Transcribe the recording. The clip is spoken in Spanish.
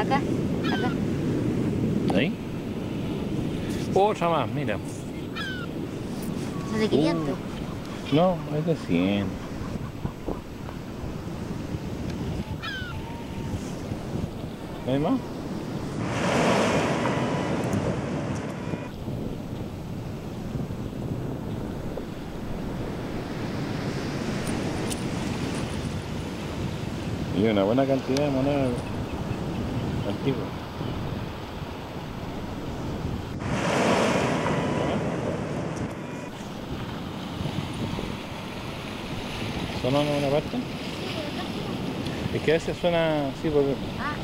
Acá. ¿Ahí? Otra más, mira. ¿Son de 500? No, es de 100. ¿Hay más? Y una buena cantidad de monedas antiguas. ¿Sonó en una parte? Es que a veces suena así porque...